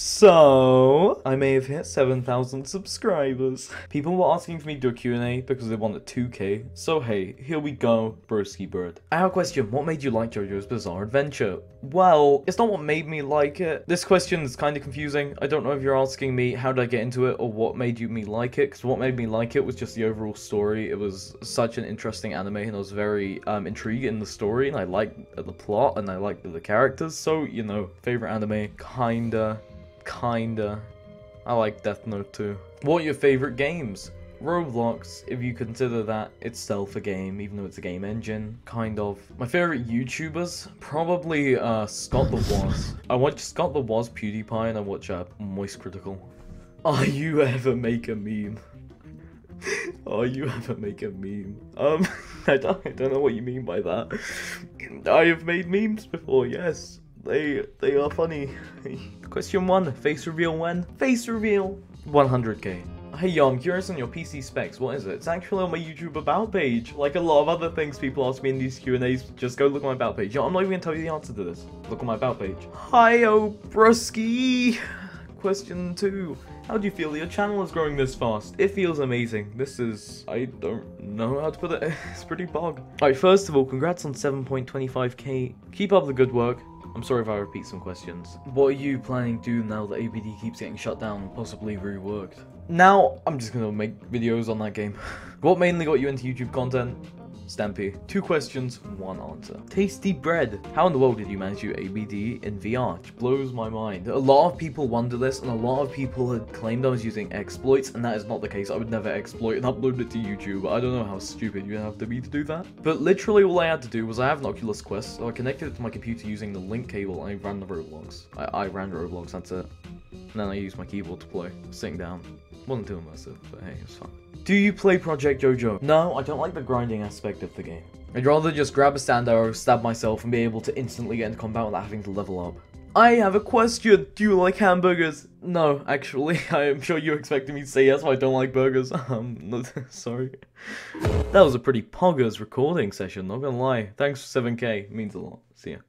So, I may have hit 7,000 subscribers. People were asking for me to do a Q&A because they wanted 2K. So hey, here we go, broski bird. Our question, what made you like JoJo's Bizarre Adventure? Well, it's not what made me like it. This question is kind of confusing. I don't know if you're asking me how did I get into it or what made me like it, because what made me like it was just the overall story. It was such an interesting anime and I was very intrigued in the story, and I liked the plot and I liked the characters. So, you know, favorite anime, kinda. I like Death Note too. What are your favorite games? Roblox, if you consider that itself a game, even though it's a game engine, kind of. My favorite YouTubers, probably Scott the Woz. I watch Scott the Woz, PewDiePie, and I watch Moist Critical. Are you ever make a meme? Oh, you ever make a meme? I don't know what you mean by that. I have made memes before, yes. They are funny. Question 1, face reveal when? Face reveal! 100k. Hey yo, I'm curious on your PC specs, what is it? It's actually on my YouTube about page. Like a lot of other things people ask me in these Q&As, just go look at my about page. Yo, I'm not even gonna tell you the answer to this. Look on my about page. Hi-yo, broski! Question 2. How do you feel that your channel is growing this fast? It feels amazing. This is... I don't know how to put it. It's pretty bog. Alright, first of all, congrats on 7.25k. Keep up the good work. I'm sorry if I repeat some questions. What are you planning to do now that ABD keeps getting shut down and possibly reworked? Now, I'm just gonna make videos on that game. What mainly got you into YouTube content? Stampy. 2 questions, 1 answer. Tasty bread. How in the world did you manage your ABD in VR? Which blows my mind. A lot of people wonder this, and a lot of people had claimed I was using exploits, and that is not the case. I would never exploit and upload it to YouTube. I don't know how stupid you have to be to do that. But literally all I had to do was I have an Oculus Quest, so I connected it to my computer using the link cable, and I ran the Roblox. I ran Roblox, that's it. And then I used my keyboard to play, sitting down. Wasn't too immersive, but hey, it's fun. Do you play Project Jojo? No, I don't like the grinding aspect of the game. I'd rather just grab a stand arrow, stab myself, and be able to instantly get into combat without having to level up. I have a question! Do you like hamburgers? No, actually, I am sure you expected me to say yes, but I don't like burgers. No, sorry. That was a pretty poggers recording session, not gonna lie. Thanks for 7k, it means a lot. See ya.